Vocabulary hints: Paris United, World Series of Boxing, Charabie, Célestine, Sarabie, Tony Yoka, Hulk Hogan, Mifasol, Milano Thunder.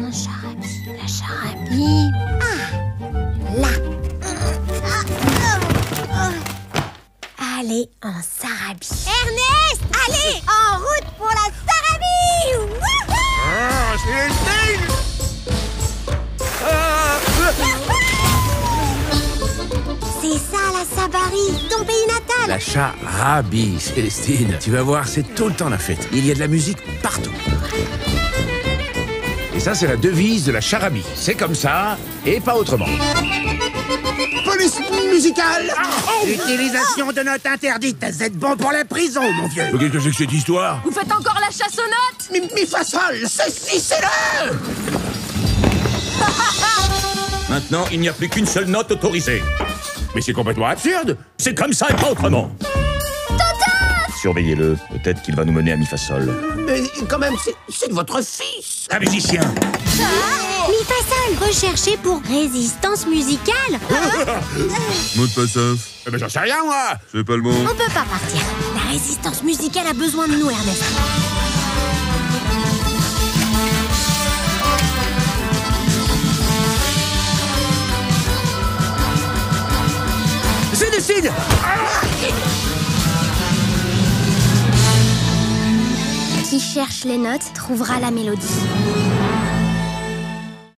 La charabie... Ah, là. Allez, en Sarabie. Ernest, allez, en route pour la Sarabie. Ah, Célestine, c'est ça la Sarabie, ton pays natal. La Charabie, Célestine. Tu vas voir, c'est tout le temps la fête. Il y a de la musique partout. Et ça, c'est la devise de la Charabie. C'est comme ça, et pas autrement. Police musicale! Utilisation de notes interdites. Vous êtes bon pour la prison, mon vieux. Qu'est-ce que c'est que cette histoire? Vous faites encore la chasse aux notes? Mifasol, ceci, c'est là. Maintenant, il n'y a plus qu'une seule note autorisée. Mais c'est complètement absurde. C'est comme ça et pas autrement. Surveillez-le, peut-être qu'il va nous mener à Mifasol. Mais quand même, c'est votre fils, un musicien. Mifasol, recherché pour résistance musicale. Mot de passe off. Eh ben j'en sais rien, moi. C'est pas le mot. On peut pas partir. La résistance musicale a besoin de nous, Ernest. Je décide. Qui cherche les notes trouvera la mélodie.